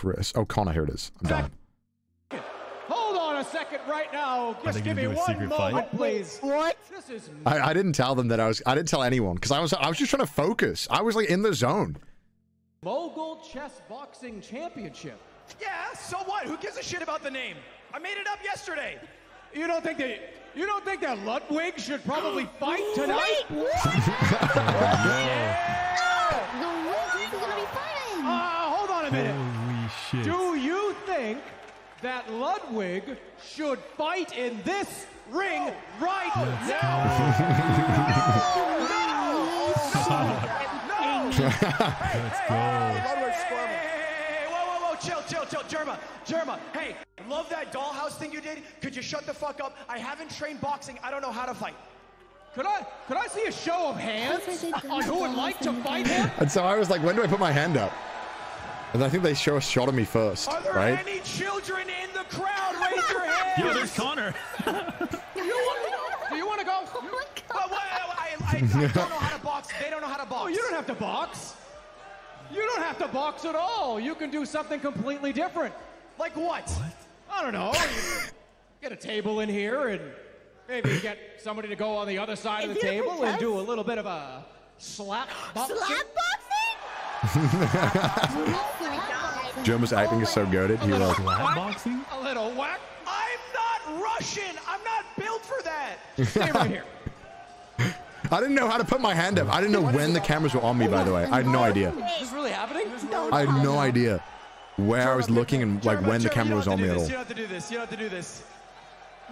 Chris. Oh, Connor, here it is. I'm done. Hold on a second right now. Just give me one moment, please. What? This is... I didn't tell them that I didn't tell anyone because I was just trying to focus. I was like in the zone. Mogul Chess Boxing Championship. Yeah, so what? Who gives a shit about the name? I made it up yesterday. You don't think that Ludwig should probably fight tonight? Wait, what? No, Ludwig's gonna be fighting. Hold on a minute. Holy shit. Do you think that Ludwig should fight in this ring right now? No! Let's go. Chill, Jerma, hey, love that dollhouse thing you did. Could you shut the fuck up? I haven't trained boxing. I don't know how to fight. Could I see a show of hands on who would like to fight him? And so I was like, when do I put my hand up? And I think they show a shot of me first, right? Are there any children in the crowd? Raise your hands. Yeah, there's Connor. Do you want to go? I don't know how to box. They don't know how to box. Oh, you don't have to box. You don't have to box at all. You can do something completely different. Like what? I don't know. Get a table in here and maybe get somebody to go on the other side of the table and do a little bit of a slap boxing. Slap boxing? Jerma's acting is so goated. He was slap boxing? A little whack. I'm not Russian. I'm not built for that. Stay right here. I didn't know how to put my hand up. I didn't know when the cameras were on me, by the way. I had no idea. Is this really happening? I had no idea where I was looking and like when the camera was on me at all. You don't have to do this.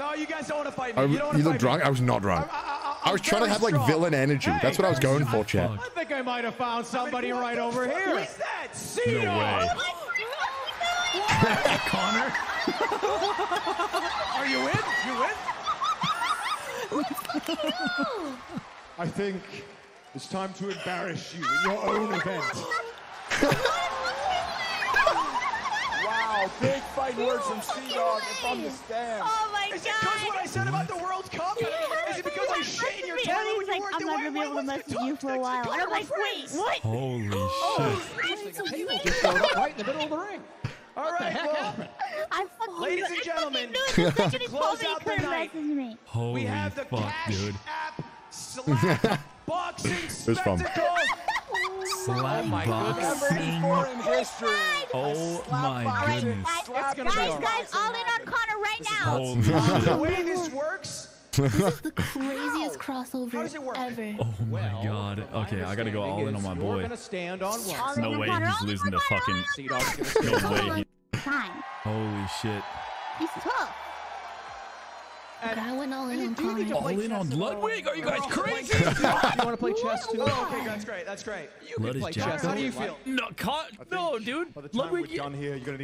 No, you guys don't want to fight me. You look drunk? I was not drunk. I was trying to have like villain energy. That's what I was going for, chat. I think I might have found somebody right over here. Who is that? CDawg! No way. Connor? Are you in? I think it's time to embarrass you in your own event. Wow, big fighting words from CDawg and from the stand. Oh my God. Is it because what I said about the World Cup? Yeah. Is it because I shit in your tent when you weren't doing it? I'm not going to be able to mess with you for a while. And I'm like, wait, what? Holy shit. Oh, just showed up right in the middle of the ring. All right, well, ladies and gentlemen, close out the night. We have the Cash App Slap Boxing Spectacle. Slap Boxing. Oh my goodness. Guys, all in on Connor right now. The way this works. This is the craziest crossover ever. Oh my God. Okay, I gotta go all in on my boy. No way he's losing the fucking... No way. Holy shit. He's tough. And I went all in on Connor. All in on Ludwig? Are you guys crazy? You want to play chess too? Oh, okay, that's great. You can play chess. How do you feel? No, dude. Ludwig,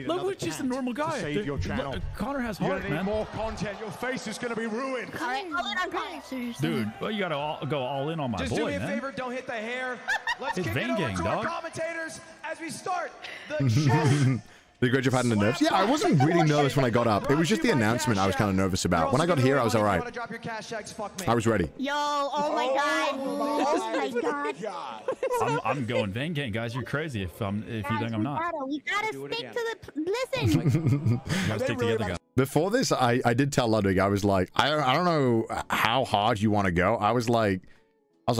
Ludwig's just a normal guy. Save your channel. Connor has heart, man. You need more content. Your face is going to be ruined. All right, all in on Connor. Dude, well, you got to go all in on my boy, man. Just do me a favor. Don't hit the hair. Let's kick it over to our commentators as we start the chess. Did you have had the nerves? Yeah, I wasn't really nervous when I got up. It was just the announcement I was kind of nervous about. When I got here, I was all right. I was ready. Yo, oh my God. I'm going Vangang, guys. You're crazy if you think I'm not. We gotta stick to the... Listen. Gotta stick together, guys. Before this, I did tell Ludwig, I was like, I don't know how hard you want to go. I was like, I'm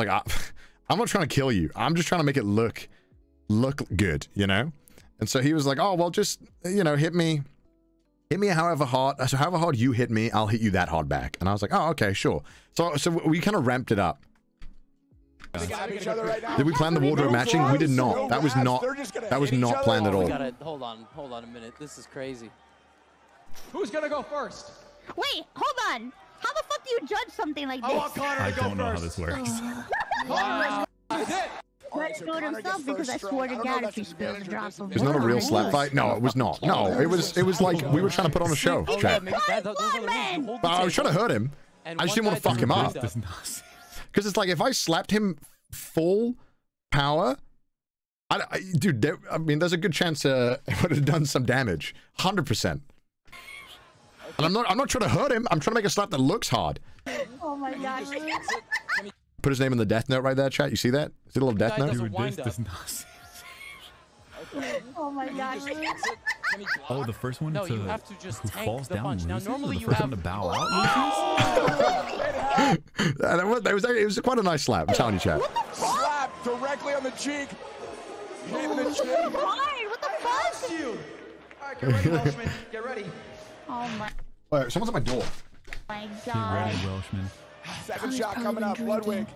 not trying to kill you. I'm just trying to make it look good, you know? And so he was like, oh, well, just, you know, hit me however hard. So however hard you hit me, I'll hit you that hard back. And I was like, oh, okay, sure. So we kind of ramped it up. Did we plan the wardrobe matching? We did not. That was not planned at all. Hold on a minute. This is crazy. Who's going to go first? Wait, hold on. How the fuck do you judge something like this? I don't know how this works. Wow. That's it. It's not a real slap fight. No, it was not. No, it was like we were trying to put on a show. But I was trying to hurt him. I just didn't want to fuck him up. Because it's like if I slapped him full power, I mean, there's a good chance it would have done some damage, 100%. And I'm not trying to hurt him. I'm trying to make a slap that looks hard. Oh my gosh. Put his name in the death note right there, chat. You see that? Is it a little death note? Dude, this does not seem... Oh my God. Oh, the first one no, to, you have to just who falls down punch. Now, normally you have to bow out. Oh! It was quite a nice slap. I'm telling you, chat. Slap directly on the cheek. Hit the chin. Why? What the fuck? You. All right, get ready, Welshman. Get ready. Oh my. Wait, someone's at my door. My God. Get ready, Welshman. Second shot coming up, Ludwig.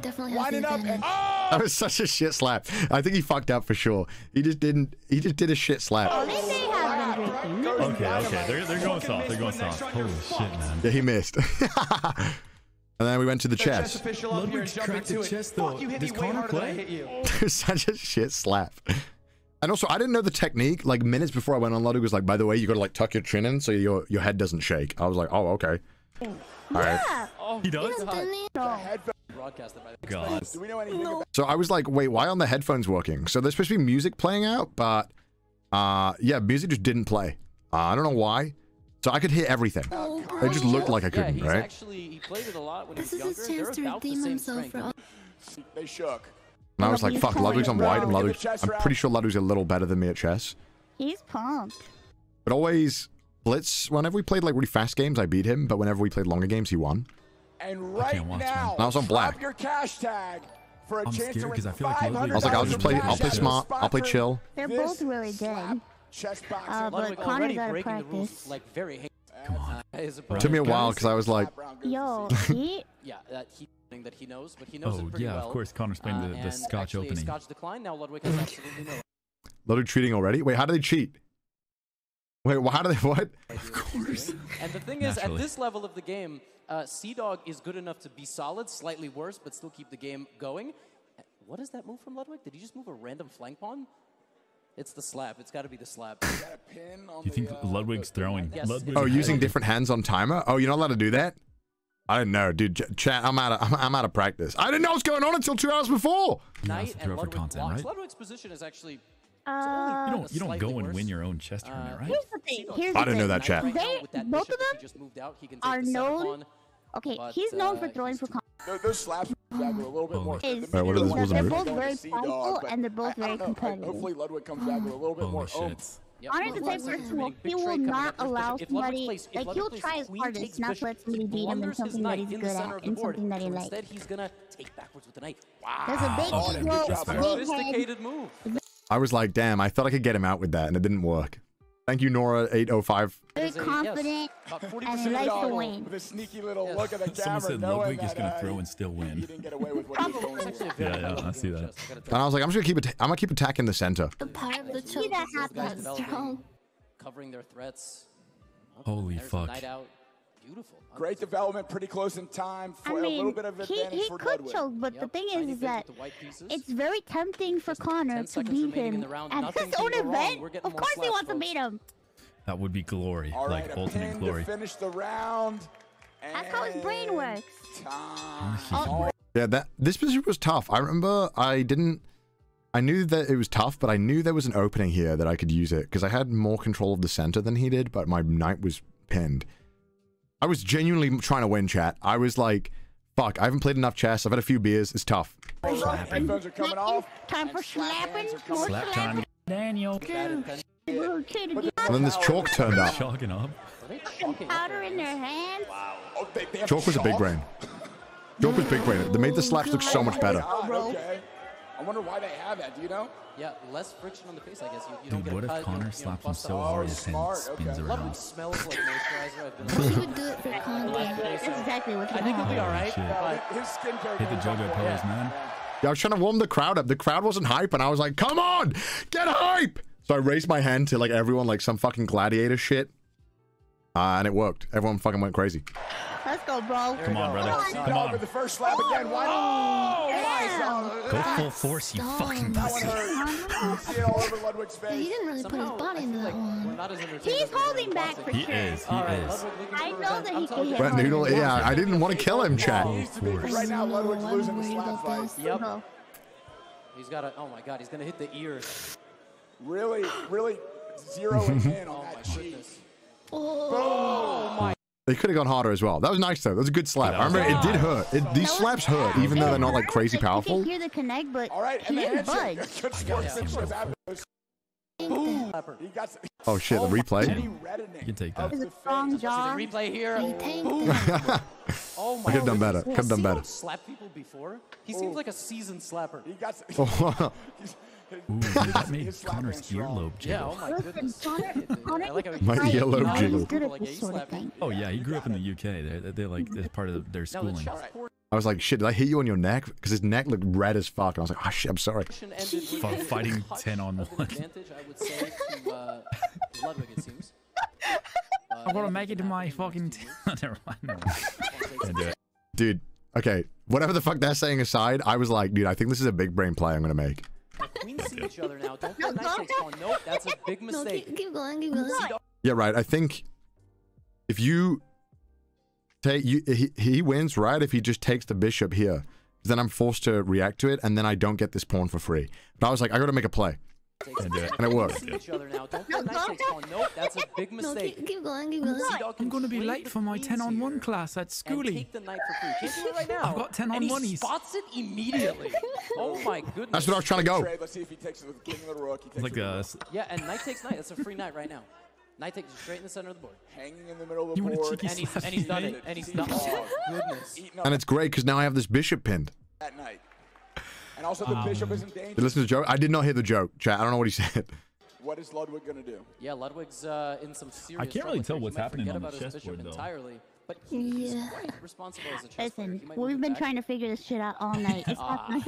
Definitely lining up. And oh! That was such a shit slap. I think he fucked up for sure. He just didn't. He just did a shit slap. Oh, they have been drinking. Okay. They're going soft. They're going soft. Holy shit, man. Yeah, he missed. And then we went to the chest. Ludwig's cracked the chest though. Does Connor play? Such a shit slap. And also, I didn't know the technique. Like minutes before I went on, Ludwig was like, "By the way, you gotta like tuck your chin in so your head doesn't shake." I was like, "Oh, okay." All right. Oh, he does. God. So I was like, wait, why aren't the headphones working? So there's supposed to be music playing out, but yeah, music just didn't play. I don't know why. So I could hear everything. It just looked like I couldn't, right? Actually, he played it a lot when this he was is younger. His chance to redeem himself. They shook. And I was like, fuck, Ludwig's on white, and Ludwig, I'm pretty sure Ludwig's a little better than me at chess. He's pumped. But always blitz. Whenever we played like really fast games, I beat him. But whenever we played longer games, he won. And right now, I was on black. Your cash tag for a I'm chance scared because I feel like I was like, I'll just play. I'll play smart. I'll play chill. They're both really good. But Connor's out of practice. Come on. It took me a while because I was like, yo, he. Yeah, that he thing that he knows, but he knows it pretty well. Oh yeah, of course, Connor's playing the Scotch opening. Scotch decline. Now Ludwig has absolutely no. Ludwig cheating already? Wait, how do they cheat? Wait, how do they what? Of course. And the thing is, at this level of the game. CDawg is good enough to be solid, slightly worse, but still keep the game going. What is that move from Ludwig? Did he just move a random flank pawn? It's the slap. It's got to be the slap. Do you think Ludwig's throwing? Yes. Ludwig's using different hands on timer? Oh, you're not allowed to do that? I didn't know, dude. Chat, I'm out of practice. I didn't know what's going on until 2 hours before. Night and Ludwig content, right? Ludwig's position is actually. You don't go and win your own chess tournament, right? Here's the thing. I didn't know that, chat. Both of them are known. Okay, he's known for throwing for Connor. Those slaps are a little bit more. They're both very powerful and they're both very competitive. Hopefully, Ludwig comes back with a little bit more. Connor's the type of person he will not allow somebody. Like, he'll try his hardest not to let somebody beat him in something that he's good at and something that he likes. Instead, he's gonna take backwards with the knife. Wow. There's a big ego. I was like, damn, I thought I could get him out with that, and it didn't work. Thank you, Nora805. Very confident and likes to win. With a sneaky little look at the camera. Someone said Ludwig is going to throw and still win. Yeah, I see that. And I was like, I'm just going to keep attacking the center. The part of the choke that happens. Covering their threats. Holy fuck. Beautiful. Great development, pretty close in time for a little bit of advantage for Ludwig. He could choke, but the thing is that it's very tempting for Connor to beat him at his own event. Of course he wants to beat him. That would be glory, like ultimate glory. Finish the round. That's how his brain works. Yeah, this position was tough. I remember I knew that it was tough, but I knew there was an opening here that I could use it because I had more control of the center than he did, but my knight was pinned. I was genuinely trying to win, chat. I was like, fuck, I haven't played enough chess. I've had a few beers. It's tough. Slapping. Time for slapping. More slap time. Daniel. And then this chalk turned up. Chalking up. Powder in their hands. Wow. Oh, chalk was a big brain. Chalk was big brain. They made the slaps look so much better. Okay. I wonder why they have that. Do you know? Yeah, less friction on the face, I guess. Dude, what if Connor slapped him so hard his hand spins around? He would do it for Connor. That's exactly what I think he'll be all right. Hit the JoJo pose, man. Yeah, I was trying to warm the crowd up. The crowd wasn't hype, and I was like, "Come on, get hype!" So I raised my hand to like everyone, like some fucking gladiator shit, and it worked. Everyone fucking went crazy. Let's go, bro. Come on, brother. Come on. With the first slap again. Go full force, you fucking pussy. He didn't really put his body into that one. He's holding back for sure. He is. He is. I know that he can hit Noodle. Yeah, I didn't want to kill him, chat. Right now, Ludwig's losing the slap fight. Yep. He's got a. Oh my God, he's gonna hit the ear. Really, zeroing in on that cheek. Oh my. They could have gone harder as well. That was nice though. That was a good slap. I remember it did hurt. These slaps hurt, even though they're not like crazy powerful. You can hear the connect, but he didn't budge. Oh shit, the replay. You can take that. Is it wrong, John? The replay here. Oh my. I could have done better. Could have done better. Slapped people before. He seems like a seasoned slapper. Ooh, that made Connor's earlobe jiggle. Yeah, oh my goodness. My earlobe jiggle. Oh yeah, he grew up in the UK. They're like, that's part of their schooling. I was like, shit, did I hit you on your neck? Because his neck looked red as fuck. And I was like, oh shit, I'm sorry. Fighting 10-on-1. I'm gonna make it to my fucking... Never mind. Dude, okay. Whatever the fuck they're saying aside, I was like, dude, I think this is a big brain play I'm gonna make. Queens see each other now. Don't put nice on. Nope, that's a big mistake. Keep going, keep going. Yeah, right. I think if you take he wins, right? If he just takes the bishop here, then I'm forced to react to it, and then I don't get this pawn for free. But I was like, I gotta make a play, and it worked. Nope, that's a big mistake. Keep going, keep going. I'm gonna be late for my 10-on-1 class at schooling. I've got 10-on-1. He spots it immediately. Oh my goodness. That's what I was trying to go. Let's see if he takes it with king of the rook. Like yeah, and knight takes knight. That's a free knight right now. Knight takes it straight in the center of the board. Hanging in the middle of the board. And he's done it. And he's done it. And it's great because now I have this bishop pinned. That night. And also the bishop is in danger. Listen to the joke. I did not hear the joke, chat. I don't know what he said. What is Ludwig gonna do? Yeah, Ludwig's in some serious. I can't really tell what's happening on the chessboard though. Entirely, but he's quite responsible as a chess player. We've been trying to figure this shit out all night. It's not nice.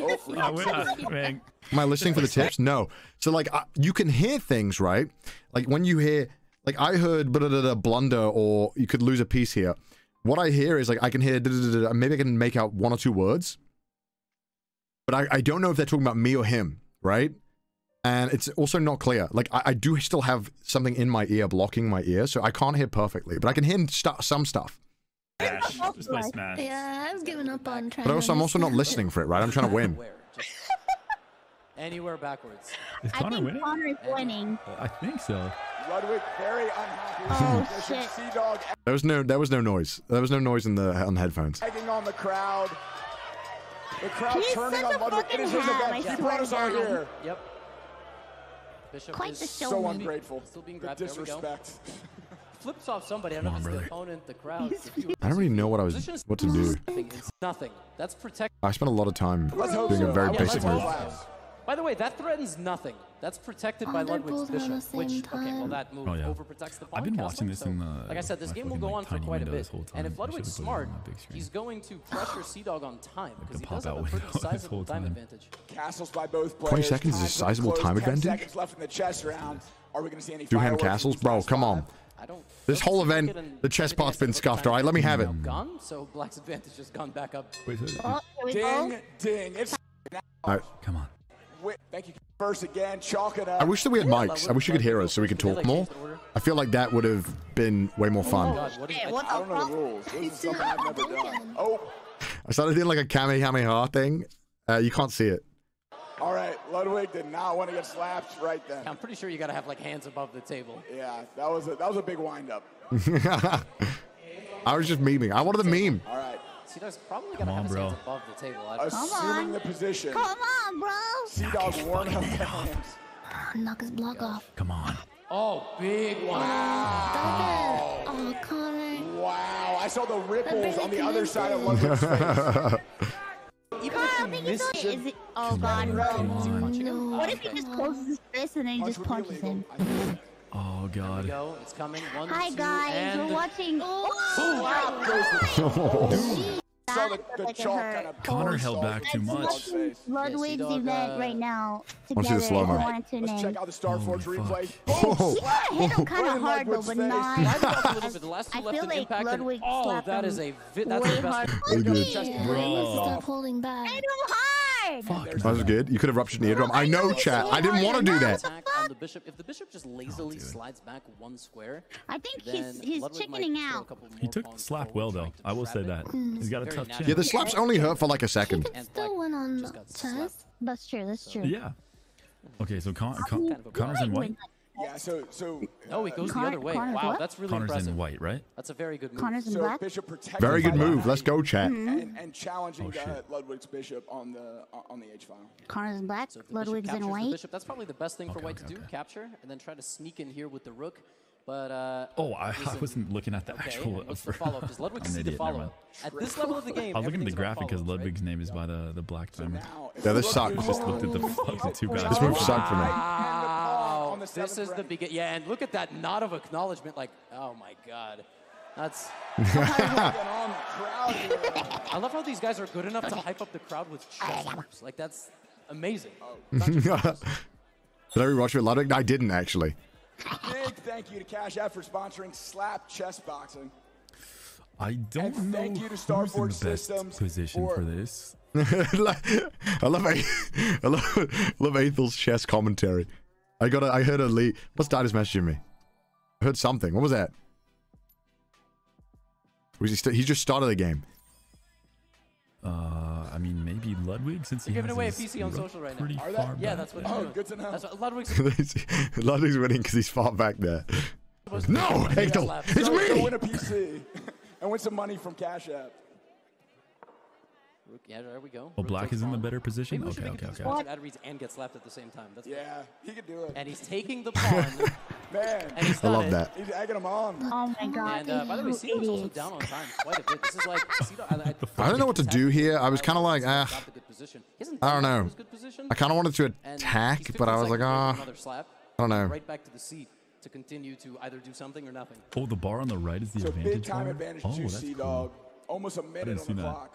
Am I listening for the tips? No. So like, you can hear things, right? Like when you hear, like I heard blunder, or you could lose a piece here. What I hear is like I can hear maybe I can make out one or two words, but I don't know if they're talking about me or him, right? And it's also not clear. Like, I do still have something in my ear blocking my ear, so I can't hear perfectly, but I can hear some stuff. Smash. Just by smash. Yeah, I've given up on trying. But also, I'm also not listening for it, right? I'm trying to win. Anywhere backwards. Is Connor winning? Connor is winning. I think so. Ludwig very unhappy. Oh shit. CDawg. There was no noise. There was no noise on the headphones. Taking on the crowd. The crowd turning on Ludwig. It is his event. He brought us out here. Yep. Bishop Quite is the so ungrateful. Still being grabbed. The disrespect. Flips off somebody. I don't know if it's the opponent, the crowd. I don't really know what to do. It's nothing. That's protect. I spent a lot of time doing a very basic move. By the way, that threatens nothing. That's protected by Ludwig's bishop, which okay, well that move overprotects the pawn. I've been watching this in the like I said, this game will go on for quite a bit. And if Ludwig's smart, he's going to pressure CDawg on time because he does have a pretty sizable time advantage. Castles by both players. 20 seconds is a sizable time advantage. 10 seconds left in the chess round. Are we going to see any two-hand castles, bro? Come on. This whole event, the chess part's been scuffed. All right, let me have it. Gone. So Black's advantage has gone back up. Ding, ding. It's now. Come on. Thank you. First again, chalk it up. I wish that we had mics. I wish you could hear us so we could talk more. I feel like that would have been way more fun. I don't know the rules. This is something I've never done. Oh. I started doing like a Kamehameha thing. You can't see it. All right, Ludwig did not want to get slapped right then. I'm pretty sure you gotta have like hands above the table. Yeah, that was a big wind up. I was just memeing. I wanted the meme. All right. CDawg's probably gonna have his hands above the table. Assuming the position. Come on, bro. CDawg warned him. Knock his block off. Come on. Oh, big one. Wow. Oh, Connor. Wow. I saw the ripples on the other side of Ludwig's face. Oh god. What if he just closes his fist and then he just punches him? Oh god. Go. It's coming. One, hi guys, we're watching. Oh, Connor held back too much. Ludwig's event right now. Together, let's see the let's check out the Starforge replay. Oh, he got hit him kind of hard though, but not. I feel like Ludwig slapped him. That is a way hard. Stop holding back. Hit him hard. Fuck, that was good. You could have ruptured an eardrum. I know, chat. I didn't want to do that. On the bishop, if the bishop just lazily slides back one square, I think he's chickening out. He took the slap well though. I will say that. He's got a tough chin. Yeah, the slaps only hurt for like a second. Still went on chess. That's true. That's true. Yeah. Okay, so Connor's in white. Yeah, so no, it goes the other way. Connor, wow, that's really Connor's impressive. In white, right? That's a very good move. Connor's in black. Very good move. Let's go, chat. And challenging Ludwig's bishop on the H file. Connor's in black. So Ludwig's in white. Bishop, that's probably the best thing for white to do: capture and then try to sneak in here with the rook. But I wasn't looking at the actual. What's the follow-up? Does Ludwig see the follow-up? At this level of the game, I'm looking at the graphic because Ludwig's name is by the black diamond. Yeah, this sucks. I just looked at the fucking too bad. This move sucked for me. Wow. This is the beginning. Yeah, and look at that nod of acknowledgement. Like, oh my god, that's. I love how these guys are good enough to hype up the crowd with chess moves. Like that's amazing. Did I rewatch it, Ludwig? I didn't actually. Big thank you to Cash App for sponsoring Slap Chess Boxing. I don't know thank you to Starboard Systems position for this. I love Aethel's chess commentary. I heard a lead. What's Didus messaging me? I heard something. What was that? He just started the game. I mean, maybe Ludwig, since he's giving away a PC on social right now. Yeah, that's what. Oh, good to know. That's what Ludwig's winning because he's far back there. No, Hector, it's me. Go win a PC and win some money from Cash App. Yeah, there we go. Well, black is in the better position. Okay. That reads and gets slapped at the same time. That's yeah, he could do it. And he's taking the pawn. Man, I love that. He's egging him on. Oh my god. And by the way, CDawg's also down on time quite a bit. This is like I don't know what to do here. I was kind of like, I don't know. I kind of wanted to attack, but I was like, I don't know. Right back to the seat to continue to either do something or nothing. Oh, the bar on the right is the advantage. Big time advantage to CDawg. Almost a minute on the clock.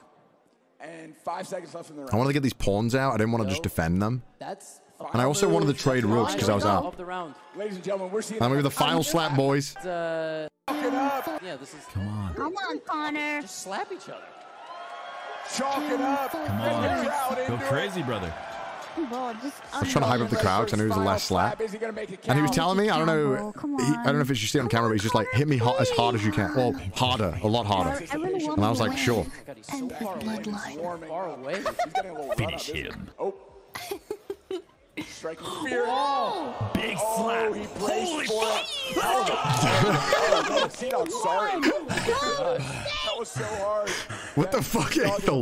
And 5 seconds left in the round. I wanted to get these pawns out. I didn't want to just defend them. That's and I also wanted to trade rooks because I was up. Ladies and gentlemen, we're seeing the final slap, boys. Yeah, this is come on, Connor. Just slap each other. Chalk it up. Come on. Go crazy, brother. I was trying to hype up the crowd because I knew it was the last slap. And he was telling me, I don't know if it's just on camera, but he's just like, hit me as hard as you can. Well, harder, a lot harder. And I was like, sure. Finish him. Striking fear. Oh, big slap. Oh, he holy shit. I'm sorry. That was so hard. What the fuck, Ethel?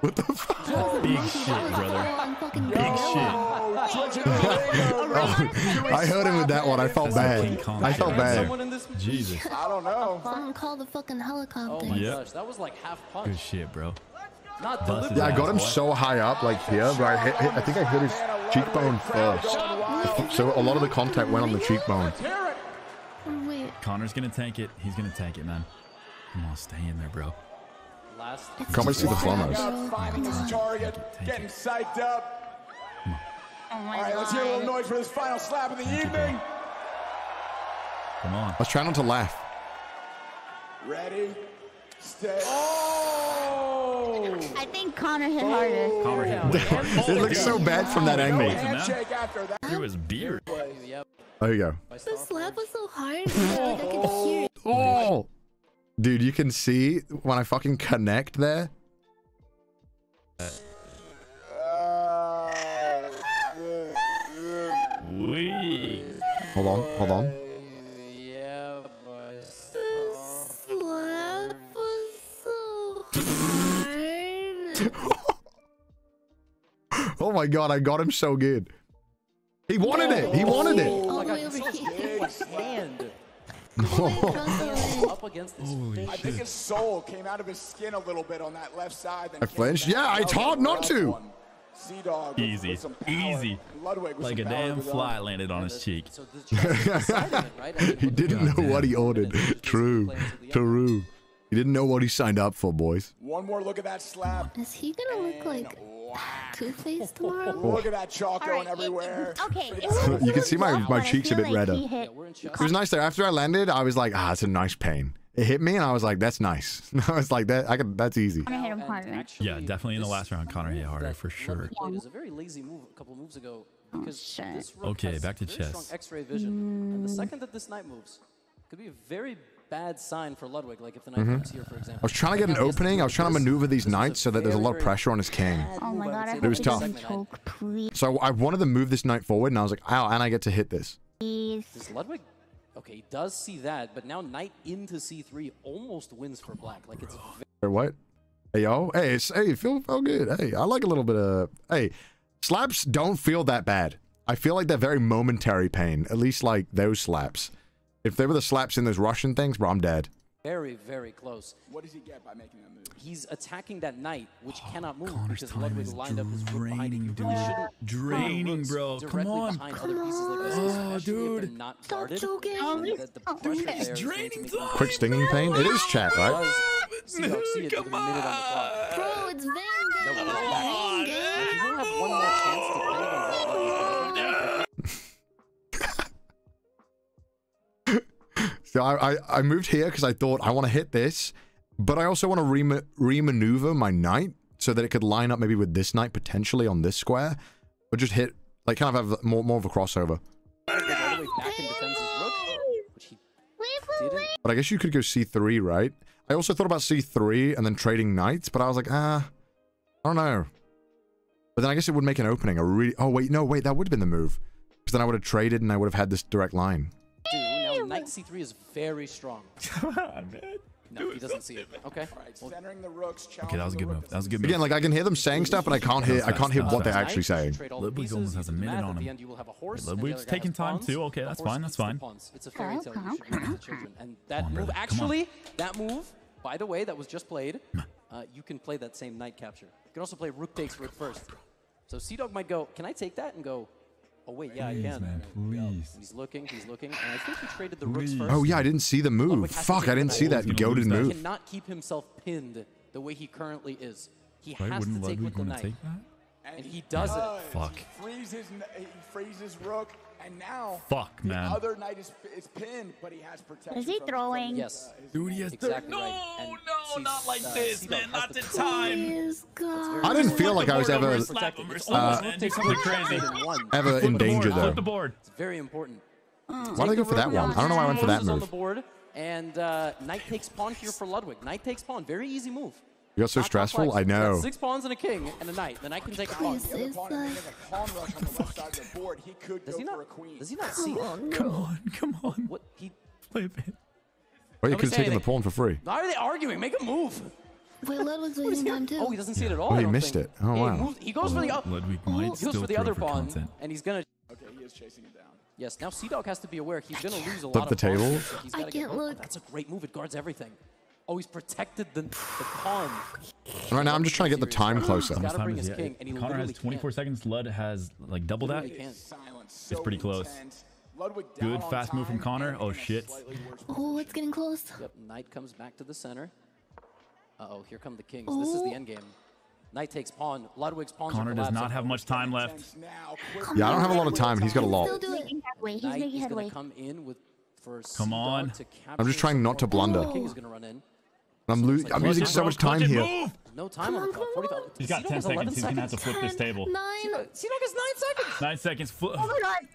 What the fuck? Oh, big shit, brother. Big shit. Oh, I heard him with that one. I felt bad. I felt bad. Jesus. I don't know. I'm called the fucking helicopter. Oh my gosh, that was like half punch. Good shit, bro. Yeah, I got him so high up, like here, but I think I hit his cheekbone first. So a lot of the contact went on the cheekbone. Connor's gonna tank it. He's gonna tank it, man. Come on, stay in there, bro. Come and see the flammers. Getting psyched up. Alright, let's hear a little noise for this final slap of the evening. Come on. Let's try not to laugh. Ready? Stay. I think Connor hit harder. Connor hit harder. It looks so bad from that angle. It was beard. There you go. The slap was so hard. I could hear it. Oh, dude, you can see when I fucking connect there. Hold on. Oh my god, I got him so good. He wanted it. He wanted it. Oh my god, I think his soul came out of his skin a little bit on that left side. I flinched. Yeah, it's hard not to. CDawg easy. Like a damn fly landed on his cheek. He didn't know what he ordered. True. He didn't know what he signed up for, boys. One more look at that slap. Is he gonna look like Two-Face tomorrow? Look at that chalk going everywhere. Okay. You can see my cheeks a bit redder. It was nice there. After I landed, I was like, it's a nice pain. It hit me, and I was like, that's nice. I was like, that's easy. Connor hit him harder. Yeah, definitely in the last round, Connor hit harder for sure. It was a very lazy move a couple moves ago. Okay, back to chess. X-ray vision, and the second that this knight moves, could be a very bad sign for Ludwig, like if the knight comes here, for example. I was trying to get an opening. I was trying to maneuver these knights so that there's a lot of pressure on his king. Oh my god, it was tough. So I wanted to move this knight forward, and I was like, ow, and I get to hit this. Does Ludwig? Okay, he does see that, but now knight into c3 almost wins for black. Like it's very... What? Hey y'all. Hey, it felt good. Hey, I like a little bit of... Hey, slaps don't feel that bad. I feel like they're very momentary pain. At least like those slaps. If they were the slaps in those Russian things, bro, I'm dead. Very, very close. What does he get by making that move? He's attacking that knight, which cannot move because Ludwig lined up his rook behind it. You really shouldn't. Draining, bro. Come on. Oh, dude. It's draining. Quick stinging pain? It is chat, right? Come on. Bro, it's Vanguard. So I moved here because I thought I want to hit this, but I also want to remaneuver my knight so that it could line up maybe with this knight potentially on this square, or just hit, like, kind of have more of a crossover. But I guess you could go c3, right? I also thought about c3 and then trading knights, but I was like, I don't know. But then I guess it would make an opening. Oh wait, no, wait, that would have been the move, because then I would have traded and I would have had this direct line. Knight c3 is very strong. Come on, man. No, he doesn't see it. Okay. Okay, that was a good move. That was a good move. Again, like, I can hear them saying stuff, but I can't hear what they're actually saying. Ludwig almost has a minute on him. Ludwig's taking time too. Okay, that's fine. That's fine. It's a fairy tale. And that move, actually, that move, by the way, that was just played. You can play that same knight capture. You can also play rook takes rook first. So CDawg might go, can I take that? And go, oh wait, yeah, I can. Man, please. And he's looking, and I think he traded the rooks first. Oh yeah, I didn't see the move. Fuck, I didn't see that goated move. He cannot keep himself pinned the way he currently is. He has to take with the knight. And he doesn't. Fuck. He freezes rook, and now the other knight is pinned, but he has protection. Is he throwing? Yes. Dude, he has exactly no, not like this, man. Not in time. I didn't feel like I was ever in danger, though. It's very important. Why did I go for that one? I don't know why I went for that move. And knight takes pawn here for Ludwig. Knight takes pawn. Very easy move. You got so stressful? I know. 6 pawns and a king and a knight. Then I can take a pawn. Does he not see that? Come on. What? Oh, you could have taken the pawn for free. Why are they arguing? Make a move. Wait, Ludwig's losing time too. Oh, he doesn't see it at all. Oh, he missed it. Oh, wow. He goes for the other pawn, and he's going to... Okay, he is chasing it down. Yes, now CDawg has to be aware. He's going to lose a lot of pawns. I can't look. That's a great move. It guards everything. Oh, he's protected the pawn. Right now, I'm just trying to get the time closer. Connor has 24 seconds. Lud has like double that. It's pretty close. Good fast move from Connor. Oh shit. Oh, it's getting close. Yep, knight comes back to the center. Uh-oh, here come the kings. This is the end game. Knight takes pawn. Ludwig's pawn. Connor does not have much time left. Yeah, I don't have a lot of time. He's got a lot. He's making headway. Come on. I'm just trying not to blunder. I'm using so much time here. No time on the clock. He's got 10 seconds. He's going to have to flip this table. CDawg has 9 seconds. 9 seconds.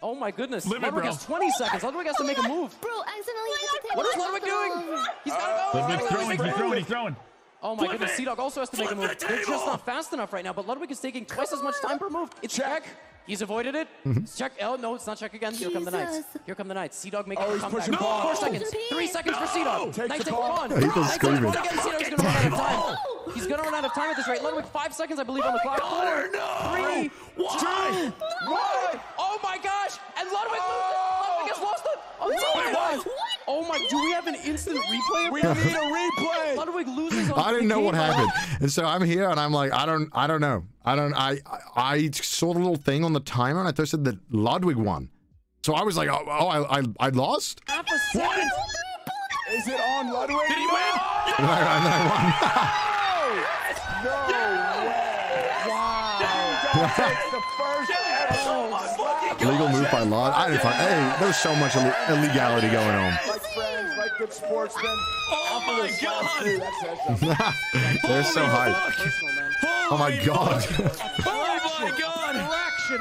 Oh my goodness. Ludwig has 20 seconds. Ludwig has to make a move. Bro, accidentally hit the table. What is Ludwig doing? He's got to go. Ludwig's throwing. Oh my goodness. CDawg also has to make a move. They're just not fast enough right now, but Ludwig is taking twice as much time per move. It's check. He's avoided it. Check. Oh, no, it's not check again. Jesus. Here come the knights. Here come the knights. CDawg making a comeback. 4 seconds. 3 seconds for CDawg. Knight takes pawn. He's going to run out of time. He's going to run out of time at this rate. Ludwig, 5 seconds, I believe, on the clock. Connor, no. 3, 2, 1. Oh, my gosh. And Ludwig has lost it. Oh, my. Do we have an instant replay? We need a replay. Ludwig loses. I didn't know what happened. And so I'm here, and I'm like, I don't know. I saw the little thing on the timer, and I thought it said that Ludwig won. So I was like, I lost? What? Is it on Ludwig? Did he win? No, I won. No way. Wow. Legal move by Lud. I didn't find... Hey, there's so much illegality going on. Like friends, like good sportsmen. Oh, my God. They're so hyped. Oh my God. Oh my God.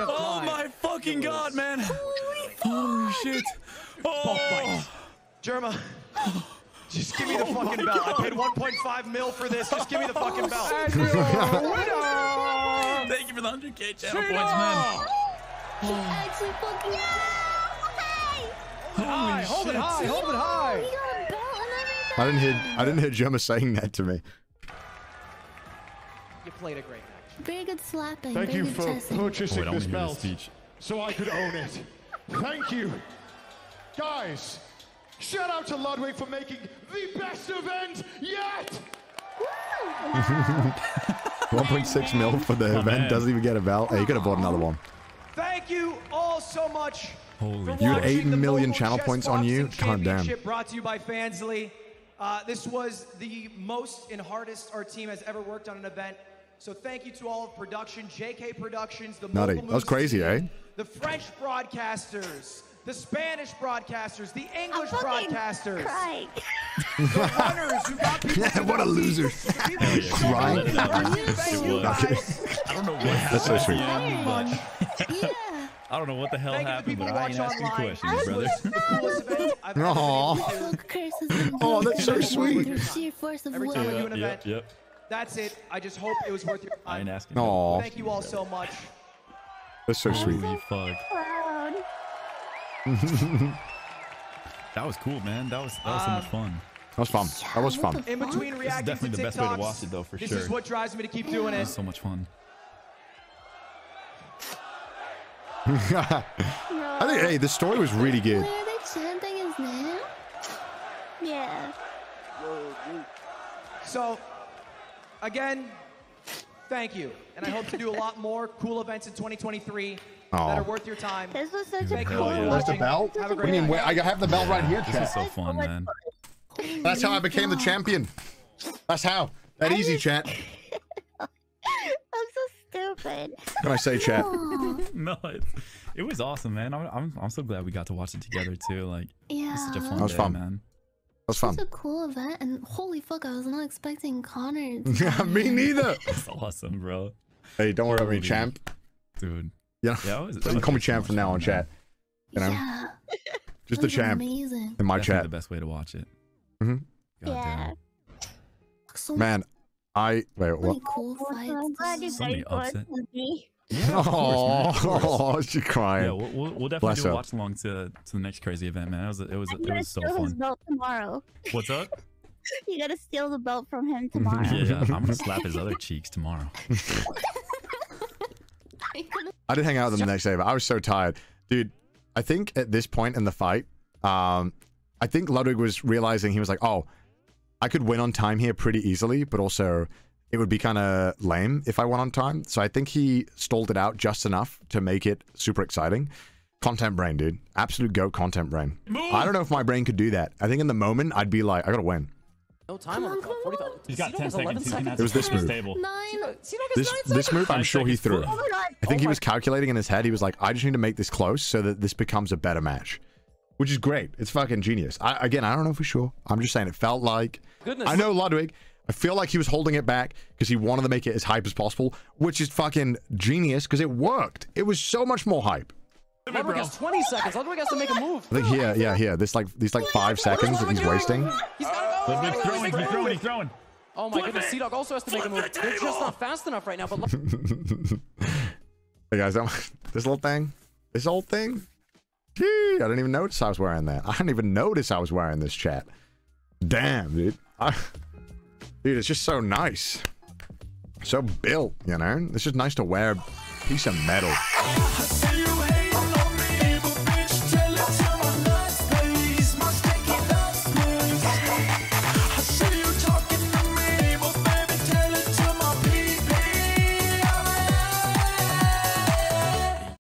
Oh my fucking God, man. Holy shit. Oh. Jerma. Just give me the fucking bell. God. I paid 1.5 mil for this. Just give me the fucking bell. Thank you for the 100K channel points, man. He actually fucking Holy shit. Hold it high, hold it high. I didn't hear Jerma saying that to me. You played a great match. Very good slapping. Thank you for purchasing this belt so I could own it. Thank you. Guys, shout out to Ludwig for making the best event yet. 1.6 mil for the event, doesn't even get a belt. Hey, you could have bought another one. Thank you all so much. Holy, you had 8 million channel points on you. God damn. Brought to you by Fansly. This was the most and hardest our team has ever worked on an event. So thank you to all of production, JK Productions, the Mogul Moose, that was crazy, eh? The French broadcasters, the Spanish broadcasters, the English broadcasters. The runners who got people. Yeah, what a loser. Crying. I don't know what happened. That's so sweet. I don't know what the hell happened, but I ain't asking questions, brother. Oh, that's so sweet. Every time we do an event, that's it. I just hope it was worth your time. I ain't asking. Aww. Thank you all so much. That's so sweet. Holy fuck. That was cool, man. That was so much fun. That was fun. That was fun. In between reacting, this is definitely the best way to watch it, though, for sure. This is what drives me to keep doing it. That was so much fun. I think, hey, the story was really good. Where the chanting is now? Yeah. So, again, thank you, and I hope to do a lot more cool events in 2023. That are worth your time. This was such a cool one. Where's the belt? I mean, I have the belt right here. This is so fun, man. That's how I became the champion. That's how. That easy, chat. I'm so stupid. What can I say, chat? No, it was awesome, man. I'm so glad we got to watch it together too. Like, yeah, it was such a fun day, man. That was fun. It was a cool event, and holy fuck, I was not expecting Connor. Yeah, me neither. That's awesome, bro. Hey, don't worry about me, champ. Dude. You know, yeah, call me champ from now on, chat. You know, just the champ in my chat. The best way to watch it. Mm-hmm. Yeah. Man, wait. What? Cool fights. So many upsets. Yeah, oh, she's crying. Yeah, we'll definitely do a watch along to the next crazy event, man. It was so fun. His belt tomorrow. What's up? You gotta steal the belt from him tomorrow. Yeah, I'm gonna slap his other cheeks tomorrow. I didn't hang out with them the next day, but I was so tired. Dude, I think at this point in the fight, I think Ludwig was realizing, he was like, oh, I could win on time here pretty easily, but also it would be kind of lame if I won on time. So I think he stalled it out just enough to make it super exciting. Content brain, dude. Absolute GOAT content brain. Move. I don't know if my brain could do that. I think in the moment, I'd be like, I gotta win. No time on the clock. 45. He's got 10 seconds. It was this move. This move, I'm sure he threw. I think he was calculating in his head. He was like, I just need to make this close so that this becomes a better match. Which is great. It's fucking genius. Again, I don't know for sure. I'm just saying it felt like... Goodness. I know Ludwig. I feel like he was holding it back because he wanted to make it as hype as possible, which is fucking genius because it worked. It was so much more hype. Ludwig has 20 seconds. Ludwig has to make a move. I think here, yeah, here. This, like, these, like, 5 seconds that he's wasting. He's got He's throwing. Oh my goodness, CDawg also has to make a move. They're just not fast enough right now, but look. Hey guys, this old thing? Gee, I didn't even notice I was wearing that. I didn't even notice I was wearing this, chat. Damn, dude. Dude, it's just so nice. So built, you know? It's just nice to wear a piece of metal.